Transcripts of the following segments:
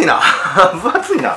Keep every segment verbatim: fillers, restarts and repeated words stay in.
厚いな分厚いな。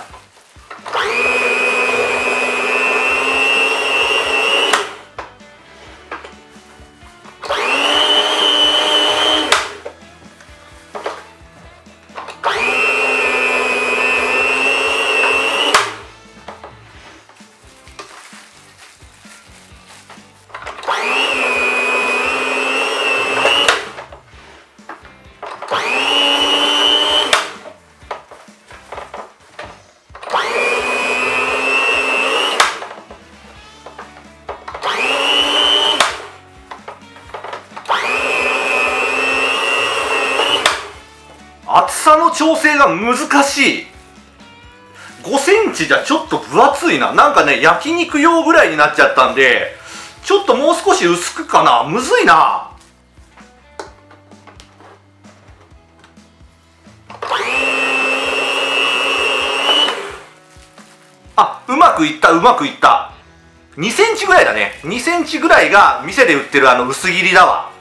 厚さの調整が難しい。ごセンチじゃちょっと分厚いな。なんかね、焼肉用ぐらいになっちゃったんで、ちょっともう少し薄くかな。むずいな。あ、うまくいった、うまくいった。にセンチぐらいだね。にセンチぐらいが店で売ってるあの薄切りだわ。